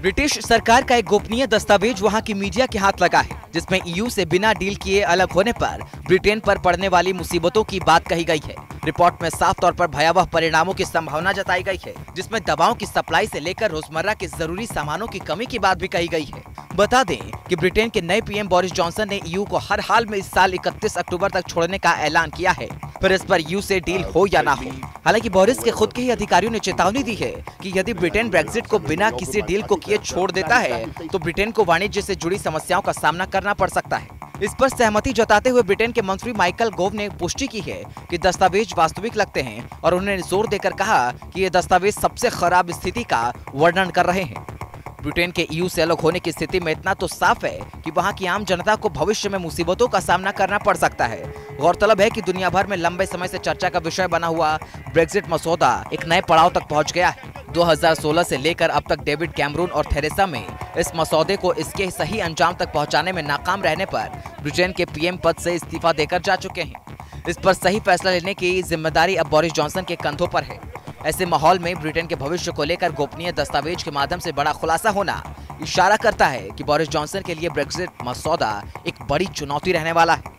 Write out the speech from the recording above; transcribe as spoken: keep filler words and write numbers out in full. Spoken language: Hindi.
ब्रिटिश सरकार का एक गोपनीय दस्तावेज वहां की मीडिया के हाथ लगा है, जिसमें ई यू से बिना डील किए अलग होने पर ब्रिटेन पर पड़ने वाली मुसीबतों की बात कही गई है। रिपोर्ट में साफ तौर पर भयावह परिणामों की संभावना जताई गई है, जिसमें दवाओं की सप्लाई से लेकर रोजमर्रा के जरूरी सामानों की कमी की बात भी कही गई है। बता दें कि ब्रिटेन के नए पी एम बोरिस जॉनसन ने ई यू को हर हाल में इस साल इकतीस अक्टूबर तक छोड़ने का ऐलान किया है, पर इस पर ई यू से डील हो या ना हो। हालांकि बोरिस के खुद के ही अधिकारियों ने चेतावनी दी है कि यदि ब्रिटेन ब्रेक्जिट को बिना किसी डील को किए छोड़ देता है तो ब्रिटेन को वाणिज्य से जुड़ी समस्याओं का सामना करना पड़ सकता है। इस पर सहमति जताते हुए ब्रिटेन के मंत्री माइकल गोव ने पुष्टि की है कि दस्तावेज वास्तविक लगते हैं और उन्होंने जोर देकर कहा कि ये दस्तावेज सबसे खराब स्थिति का वर्णन कर रहे हैं। ब्रिटेन के ई यू से अलग होने की स्थिति में इतना तो साफ है कि वहां की आम जनता को भविष्य में मुसीबतों का सामना करना पड़ सकता है। गौरतलब है कि दुनिया भर में लंबे समय से चर्चा का विषय बना हुआ ब्रेक्जिट मसौदा एक नए पड़ाव तक पहुंच गया है। दो हज़ार सोलह से लेकर अब तक डेविड कैमरून और थेरेसा मे इस मसौदे को इसके सही अंजाम तक पहुंचाने में नाकाम रहने पर ब्रिटेन के पी एम पद से इस्तीफा देकर जा चुके हैं। इस पर सही फैसला लेने की जिम्मेदारी अब बोरिस जॉनसन के कंधों पर है। ऐसे माहौल में ब्रिटेन के भविष्य को लेकर गोपनीय दस्तावेज के माध्यम से बड़ा खुलासा होना इशारा करता है कि बोरिस जॉनसन के लिए ब्रेक्जिट मसौदा एक बड़ी चुनौती रहने वाला है।